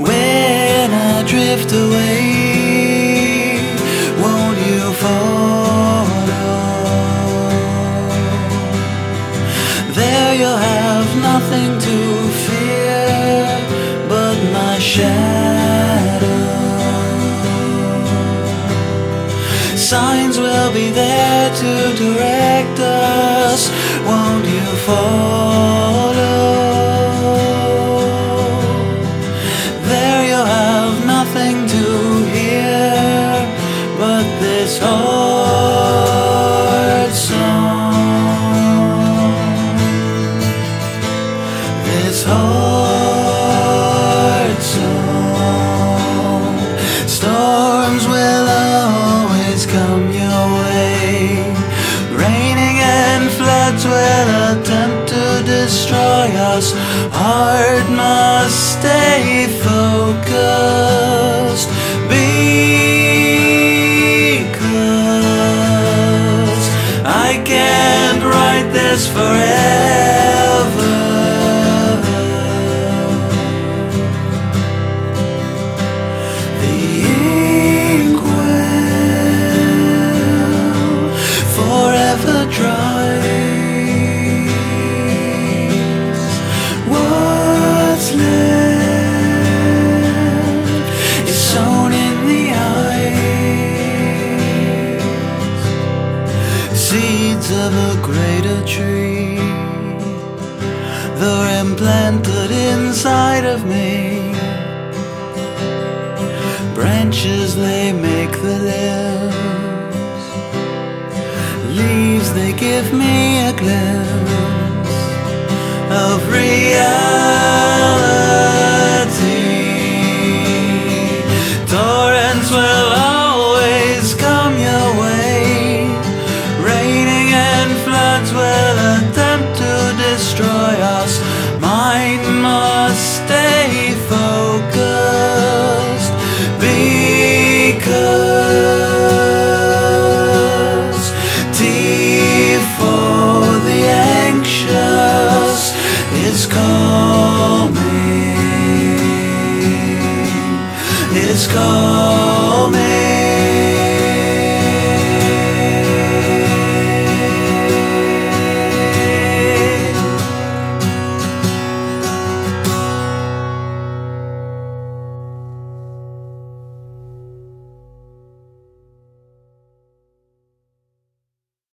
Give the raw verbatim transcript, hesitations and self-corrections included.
When I drift away, won't you follow? There you'll have nothing to fear but my shadow. Signs will be there to direct us. Won't you follow? Nothing to hear but this heart song, this heart song. Storms will always come your way, raining and floods will attempt to destroy us. Heart must stay focused, because I can't write this forever. The ink will forever dries. What's left? Seeds of a greater tree, they're implanted inside of me. Branches, they make the limbs. Leaves, they give me a glimpse.